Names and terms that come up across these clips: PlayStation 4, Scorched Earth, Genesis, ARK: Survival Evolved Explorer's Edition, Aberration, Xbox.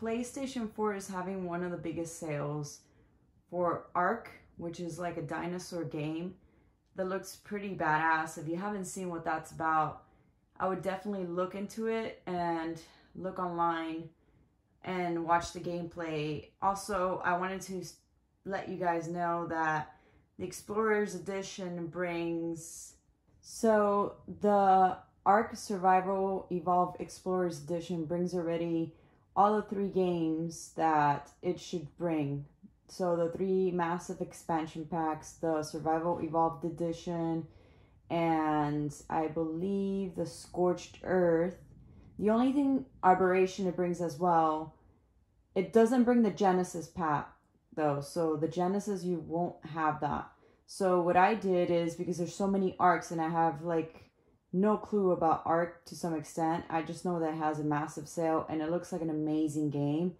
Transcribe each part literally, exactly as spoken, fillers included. PlayStation four is having one of the biggest sales for ARK, which is like a dinosaur game that looks pretty badass. If you haven't seen what that's about, I would definitely look into it and look online and watch the gameplay. Also, I wanted to let you guys know that the Explorer's Edition brings... So, the ARK Survival Evolved Explorer's Edition brings already all the three games that it should bring. So, the three massive expansion packs, the Survival Evolved Edition, and I believe the Scorched Earth. The only thing, Aberration, it brings as well, it doesn't bring the Genesis pack, though. So the Genesis, you won't have that. So what I did is, because there's so many ARCs and I have like no clue about ARC to some extent, I just know that it has a massive sale and it looks like an amazing game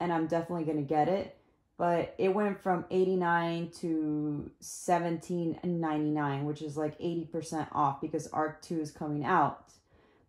and I'm definitely going to get it. But it went from eighty-nine dollars to seventeen ninety-nine, which is like eighty percent off because ARC two is coming out.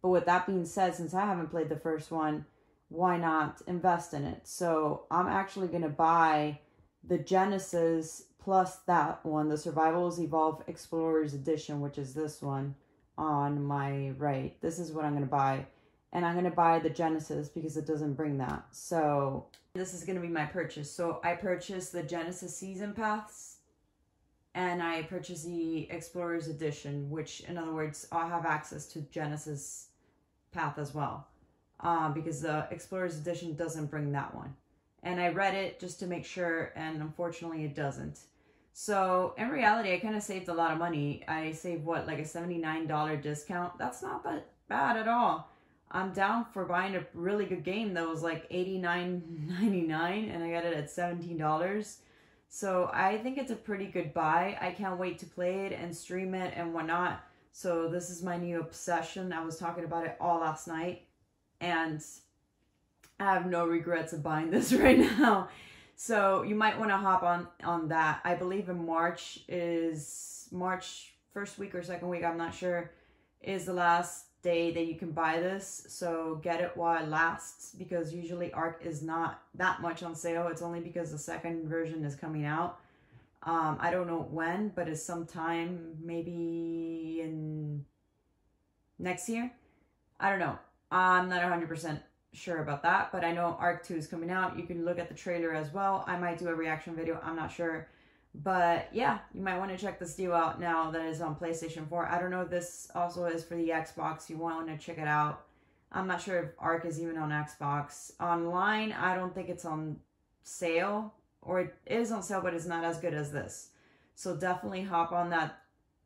But with that being said, since I haven't played the first one, why not invest in it? So I'm actually going to buy the Genesis plus that one, the Survival Evolved Explorer's Edition, which is this one on my right. This is what I'm going to buy. And I'm going to buy the Genesis because it doesn't bring that. So this is going to be my purchase. So I purchased the Genesis Season Paths and I purchased the Explorer's Edition, which in other words, I'll have access to Genesis Path as well. Uh, because the Explorer's Edition doesn't bring that one. And I read it just to make sure, and unfortunately it doesn't. So in reality, I kind of saved a lot of money. I saved what, like a seventy-nine dollar discount? That's not that bad at all. I'm down for buying a really good game that was like eighty-nine ninety-nine and I got it at seventeen dollars. So I think it's a pretty good buy. I can't wait to play it and stream it and whatnot. So this is my new obsession. I was talking about it all last night. And I have no regrets of buying this right now. So you might want to hop on, on that. I believe in March is March first week or second week, I'm not sure, is the last day that you can buy this. So get it while it lasts because usually ARK is not that much on sale. It's only because the second version is coming out. Um, I don't know when, but it's sometime maybe in next year. I don't know. I'm not one hundred percent sure about that, but I know ARK two is coming out. You can look at the trailer as well. I might do a reaction video. I'm not sure. But yeah, you might want to check this deal out now that it's on PlayStation four. I don't know if this also is for the Xbox. You want to check it out. I'm not sure if ARK is even on Xbox. Online, I don't think it's on sale, or it is on sale, but it's not as good as this. So definitely hop on that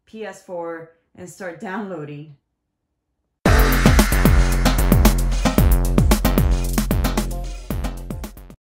P S four and start downloading.